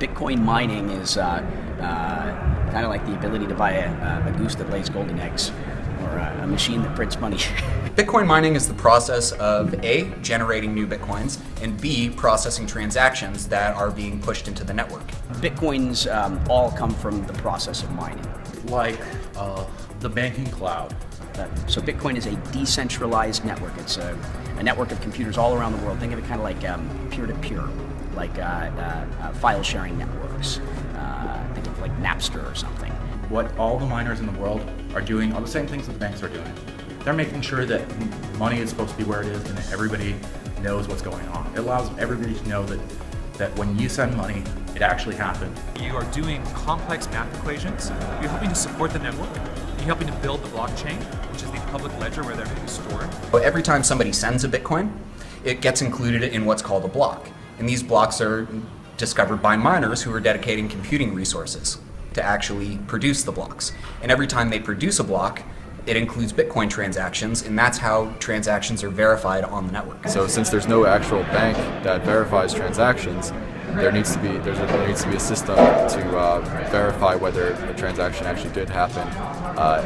Bitcoin mining is kind of like the ability to buy a goose that lays golden eggs, or a machine that prints money. Bitcoin mining is the process of A, generating new Bitcoins, and B, processing transactions that are being pushed into the network. Bitcoins all come from the process of mining. Like the banking cloud. So Bitcoin is a decentralized network. It's a network of computers all around the world. Think of it kind of like peer-to-peer, like file sharing networks. Think of like Napster or something. What all the miners in the world are doing are the same things that the banks are doing. They're making sure that money is supposed to be where it is and that everybody knows what's going on. It allows everybody to know that when you send money, it actually happened. You are doing complex math equations. You're helping to support the network. You're helping to build the blockchain, which is the public ledger where they're going to be stored. But every time somebody sends a Bitcoin, it gets included in what's called a block. And these blocks are discovered by miners who are dedicating computing resources to actually produce the blocks. And every time they produce a block, it includes Bitcoin transactions, and that's how transactions are verified on the network. So since there's no actual bank that verifies transactions, there needs to be a system to verify whether the transaction actually did happen,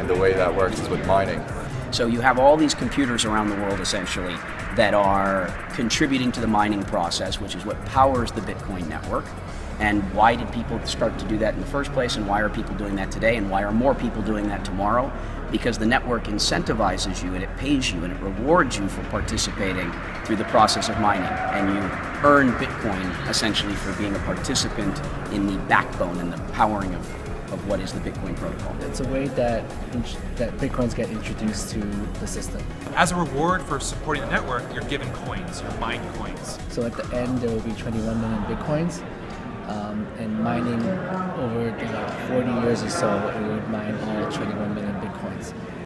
and the way that works is with mining. So you have all these computers around the world, essentially, that are contributing to the mining process, which is what powers the Bitcoin network. And why did people start to do that in the first place, and why are people doing that today, and why are more people doing that tomorrow? Because the network incentivizes you, and it pays you, and it rewards you for participating through the process of mining. And you earn Bitcoin, essentially, for being a participant in the backbone and the powering of what is the Bitcoin protocol. It's a way that Bitcoins get introduced to the system. As a reward for supporting the network, you're given coins, you're mined coins. So at the end, there will be 21 million Bitcoins, and mining over 40 years or so, we would mine all 21 million Bitcoins.